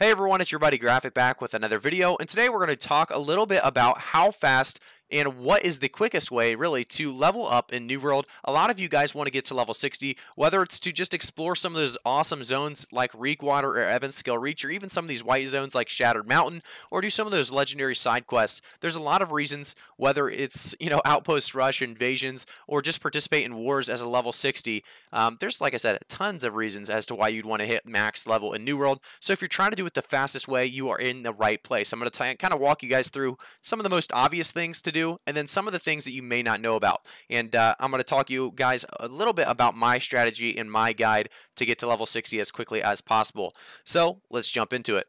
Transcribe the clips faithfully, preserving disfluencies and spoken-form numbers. Hey everyone, it's your buddy Graphic back with another video, and today we're going to talk a little bit about how fast and what is the quickest way really to level up in New World. A lot of you guys want to get to level sixty, whether it's to just explore some of those awesome zones like Reekwater or Evanskill Reach, or even some of these white zones like Shattered Mountain, or do some of those legendary side quests. There's a lot of reasons, whether it's, you know, outpost rush, invasions, or just participate in wars as a level sixty. Um, there's, like I said, tons of reasons as to why you'd want to hit max level in New World. So if you're trying to do it the fastest way, you are in the right place. I'm going to kind of walk you guys through some of the most obvious things to do, and then some of the things that you may not know about. And uh, I'm going to talk to you guys a little bit about my strategy and my guide to get to level sixty as quickly as possible. So let's jump into it.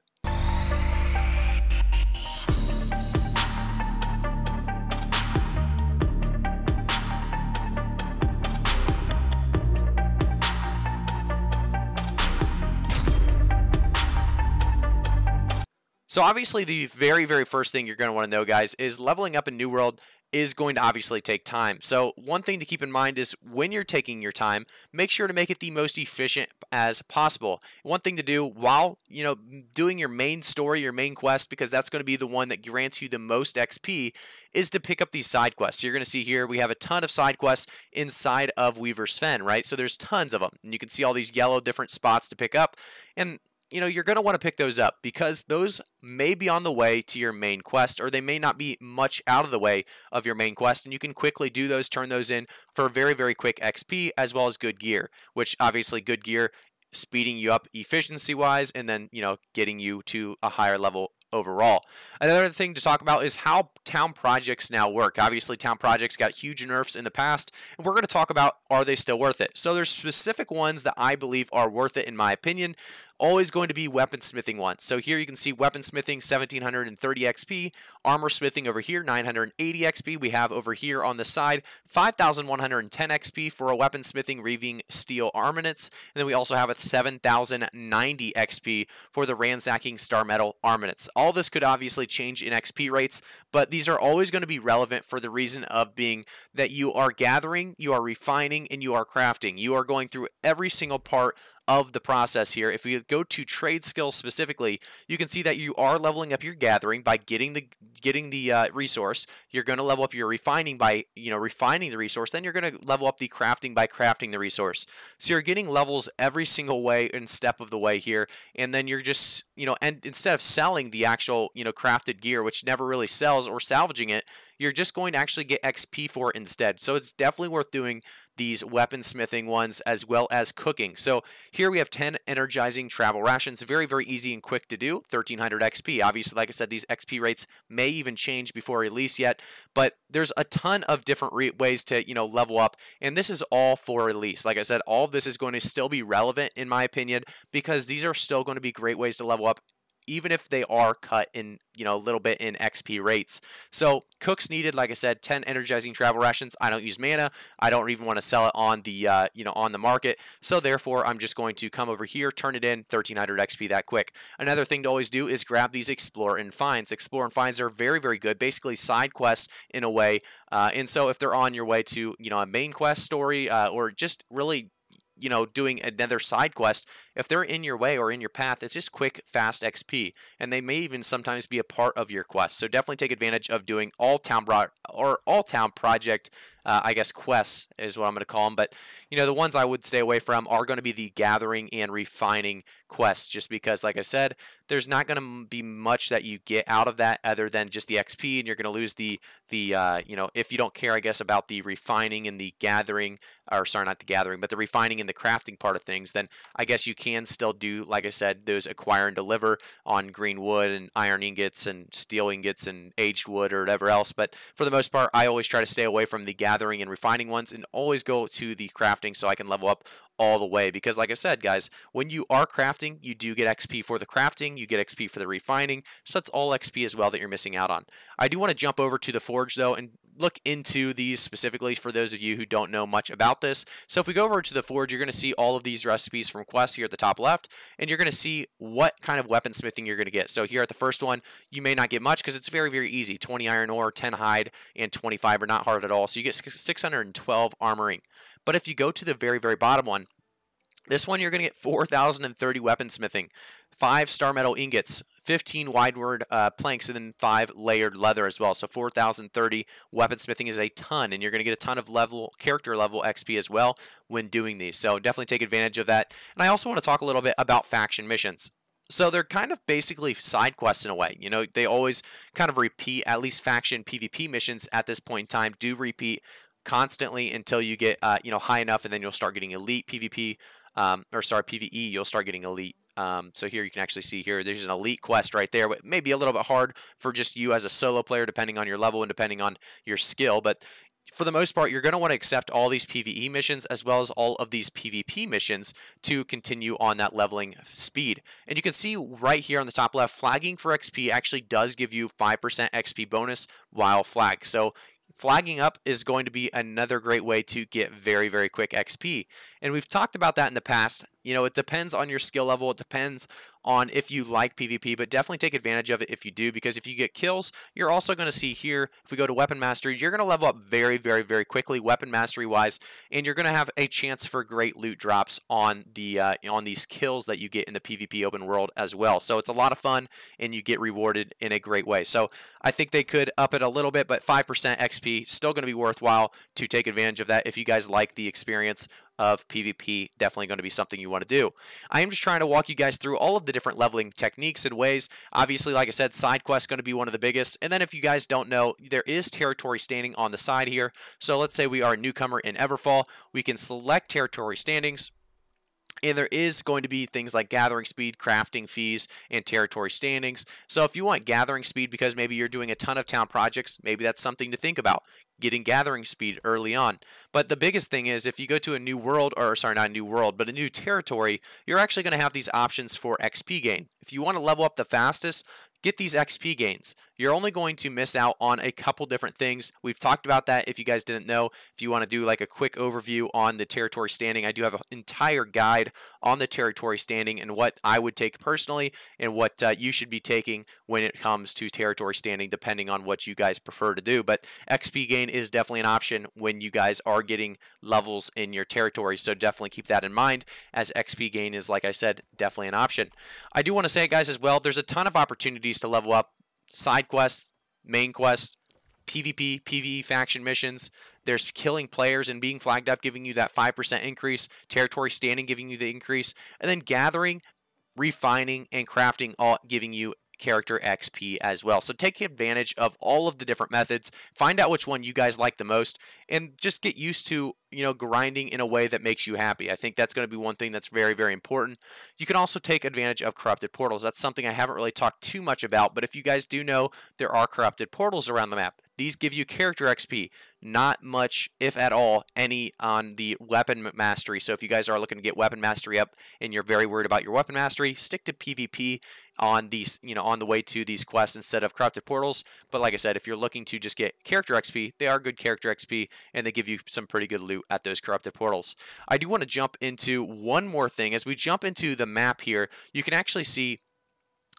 So obviously the very, very first thing you're going to want to know, guys, is leveling up in New World is going to obviously take time. So one thing to keep in mind is when you're taking your time, make sure to make it the most efficient as possible. One thing to do while, you know, doing your main story, your main quest, because that's going to be the one that grants you the most X P, is to pick up these side quests. You're going to see here we have a ton of side quests inside of Weaver's Fen, right? So there's tons of them. And you can see all these yellow different spots to pick up. And you know, you're going to want to pick those up because those may be on the way to your main quest, or they may not be much out of the way of your main quest, and you can quickly do those, turn those in for very, very quick X P, as well as good gear, which obviously good gear speeding you up efficiency-wise and then, you know, getting you to a higher level overall. Another thing to talk about is how town projects now work. Obviously, town projects got huge nerfs in the past, and we're going to talk about, are they still worth it? So there's specific ones that I believe are worth it in my opinion. Always going to be weaponsmithing ones. So here you can see weaponsmithing seventeen thirty X P, armor smithing over here nine hundred eighty X P. We have over here on the side five thousand one hundred ten X P for a weaponsmithing, reaving, steel armaments, and then we also have a seven thousand ninety X P for the ransacking star metal armaments. All this could obviously change in X P rates, but these are always going to be relevant for the reason of being that you are gathering, you are refining, and you are crafting. You are going through every single part of the process here. If we go to trade skills specifically, you can see that you are leveling up your gathering by getting the getting the uh, resource. You're going to level up your refining by, you know, refining the resource. Then you're going to level up the crafting by crafting the resource. So you're getting levels every single way and step of the way here. And then you're just, you know, and instead of selling the actual, you know, crafted gear, which never really sells, or salvaging it, you're just going to actually get X P for it instead. So it's definitely worth doing these weaponsmithing ones as well as cooking. So here we have ten energizing travel rations. Very, very easy and quick to do. thirteen hundred X P. Obviously, like I said, these X P rates may even change before release yet, but there's a ton of different re ways to, you know, level up, and this is all for release. Like I said, all of this is going to still be relevant in my opinion, because these are still going to be great ways to level up, even if they are cut in, you know, a little bit in X P rates. So cooks needed, like I said, ten energizing travel rations. I don't use mana. I don't even want to sell it on the, uh, you know, on the market. So therefore, I'm just going to come over here, turn it in, thirteen hundred X P that quick. Another thing to always do is grab these explore and finds. Explore and finds are very, very good, basically side quests in a way. Uh, and so if they're on your way to, you know, a main quest story, uh, or just really, you know, doing another side quest, if they're in your way or in your path, it's just quick, fast X P, and they may even sometimes be a part of your quest. So definitely take advantage of doing all town bro or all town project, uh, I guess quests is what I'm going to call them. But you know, the ones I would stay away from are going to be the gathering and refining quests, just because, like I said, there's not going to be much that you get out of that other than just the X P, and you're going to lose the the uh, you know, if you don't care, I guess, about the refining and the gathering, or sorry, not the gathering, but the refining and the crafting part of things. Then I guess you can still do, like I said, those acquire and deliver on green wood and iron ingots and steel ingots and aged wood or whatever else. But for the most part, I always try to stay away from the gathering and refining ones and always go to the crafting so I can level up all the way, because like I said, guys, when you are crafting, you do get X P for the crafting, you get X P for the refining, so that's all X P as well that you're missing out on. I do want to jump over to the forge though and look into these specifically for those of you who don't know much about this. So if we go over to the forge, you're going to see all of these recipes from quests here at the top left, and you're going to see what kind of weaponsmithing you're going to get. So here at the first one, you may not get much because it's very, very easy. twenty iron ore, ten hide, and twenty fiber, not hard at all. So you get six hundred twelve armoring. But if you go to the very, very bottom one, This one, you're going to get four thousand thirty weaponsmithing, five star metal ingots, fifteen wideward uh, planks, and then five layered leather as well. So four thousand thirty weaponsmithing is a ton, and you're going to get a ton of level character level X P as well when doing these. So definitely take advantage of that. And I also want to talk a little bit about faction missions. So they're kind of basically side quests in a way. You know, they always kind of repeat, at least faction P V P missions at this point in time do repeat constantly until you get, uh, you know, high enough, and then you'll start getting elite PvP, um, or sorry, PvE, you'll start getting elite. Um, so here you can actually see here, there's an elite quest right there, but maybe a little bit hard for just you as a solo player, depending on your level and depending on your skill. But for the most part, you're going to want to accept all these P V E missions as well as all of these P V P missions to continue on that leveling speed. And you can see right here on the top left, flagging for X P actually does give you five percent X P bonus while flagged. So flagging up is going to be another great way to get very, very quick X P. And we've talked about that in the past. You know, it depends on your skill level. It depends on if you like P V P, but definitely take advantage of it if you do, because if you get kills, you're also going to see here, if we go to Weapon Mastery, you're going to level up very, very, very quickly, Weapon Mastery-wise, and you're going to have a chance for great loot drops on the uh, on these kills that you get in the P V P open world as well. So it's a lot of fun, and you get rewarded in a great way. So I think they could up it a little bit, but five percent X P, still going to be worthwhile to take advantage of that if you guys like the experience of P V P. Definitely going to be something you want to do. I am just trying to walk you guys through all of the different leveling techniques and ways. Obviously, like I said, side quest going to be one of the biggest. And then if you guys don't know, there is territory standing on the side here. So let's say we are a newcomer in Everfall. We can select territory standings. And there is going to be things like gathering speed, crafting fees, and territory standings. So if you want gathering speed because maybe you're doing a ton of town projects, maybe that's something to think about, getting gathering speed early on. But the biggest thing is if you go to a new world, or sorry, not a new world, but a new territory, you're actually going to have these options for X P gain. If you want to level up the fastest, get these X P gains. You're only going to miss out on a couple different things. We've talked about that if you guys didn't know. If you want to do like a quick overview on the territory standing, I do have an entire guide on the territory standing and what I would take personally and what uh, you should be taking when it comes to territory standing, depending on what you guys prefer to do. But X P gain is definitely an option when you guys are getting levels in your territory. So definitely keep that in mind, as X P gain is, like I said, definitely an option. I do want to say, guys, as well, there's a ton of opportunities to level up: side quests, main quests, P V P, P V E faction missions. There's killing players and being flagged up, giving you that five percent increase, territory standing giving you the increase, and then gathering, refining, and crafting all giving you character X P as well. So take advantage of all of the different methods, find out which one you guys like the most, and just get used to, you know, grinding in a way that makes you happy. I think that's going to be one thing that's very, very important. You can also take advantage of corrupted portals. That's something I haven't really talked too much about, but if you guys do know, there are corrupted portals around the map. These give you character X P, not much, if at all, any on the weapon mastery. So if you guys are looking to get weapon mastery up and you're very worried about your weapon mastery, stick to P V P on these, you know, on the way to these quests instead of corrupted portals. But like I said, if you're looking to just get character X P, they are good character X P, and they give you some pretty good loot at those corrupted portals. I do want to jump into one more thing. As we jump into the map here, you can actually see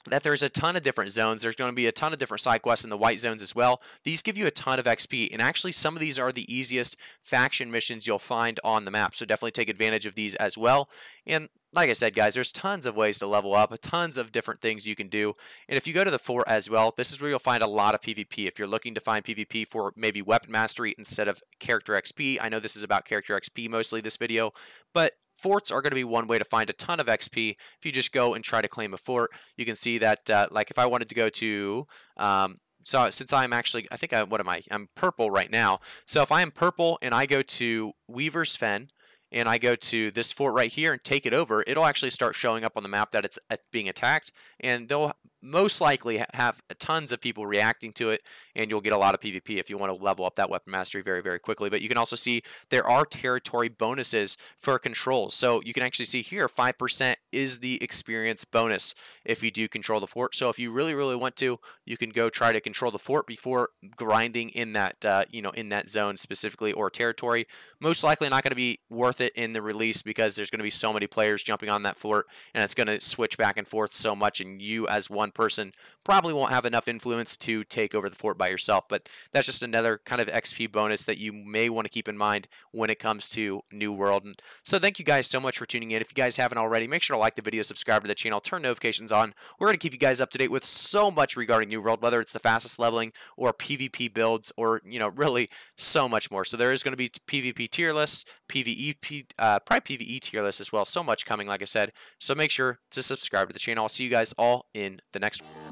that there's a ton of different zones. There's going to be a ton of different side quests in the white zones as well. These give you a ton of X P, and actually some of these are the easiest faction missions you'll find on the map, so definitely take advantage of these as well. And like I said, guys, there's tons of ways to level up, tons of different things you can do. And if you go to the four as well, this is where you'll find a lot of P V P. If you're looking to find P V P for maybe weapon mastery instead of character X P, I know this is about character X P mostly this video, but forts are going to be one way to find a ton of X P. If you just go and try to claim a fort, you can see that, uh, like if I wanted to go to, um, so since I'm actually, I think, I, what am I? I'm purple right now. So if I am purple and I go to Weaver's Fen, and I go to this fort right here and take it over, it'll actually start showing up on the map that it's being attacked, and they'll most likely have tons of people reacting to it, and you'll get a lot of P V P if you want to level up that weapon mastery very, very quickly. But you can also see there are territory bonuses for control. So you can actually see here five percent is the experience bonus if you do control the fort. So if you really, really want to, you can go try to control the fort before grinding in that, uh, you know, in that zone specifically or territory. Most likely not going to be worth it in the release because there's going to be so many players jumping on that fort, and it's going to switch back and forth so much, and you as one person probably won't have enough influence to take over the fort by yourself. But that's just another kind of X P bonus that you may want to keep in mind when it comes to New World. And so thank you guys so much for tuning in. If you guys haven't already, make sure to like the video, subscribe to the channel, turn notifications on. We're going to keep you guys up to date with so much regarding New World, whether it's the fastest leveling or PvP builds or, you know, really so much more. So there is going to be PvP tier lists, PvE, uh, probably PvE tier lists as well. So much coming, like I said. So make sure to subscribe to the channel. I'll see you guys all in the next one.